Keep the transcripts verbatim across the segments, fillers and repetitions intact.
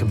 like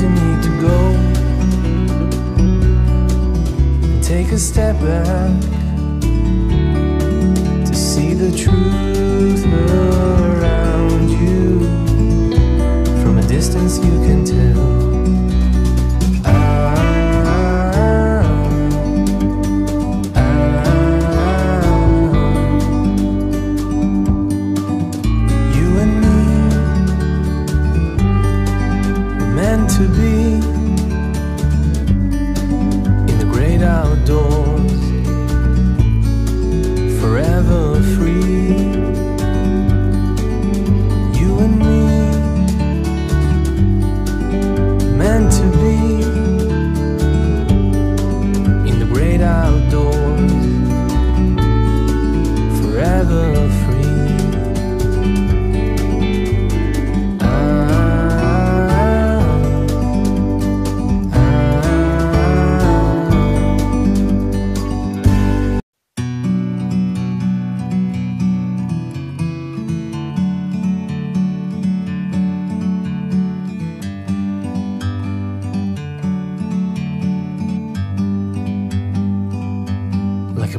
You need to go and take a step back to see the truth around you. From a distance you can tell. To be in the great outdoors, forever free. You and me, meant to be in the great outdoors, forever free. Like a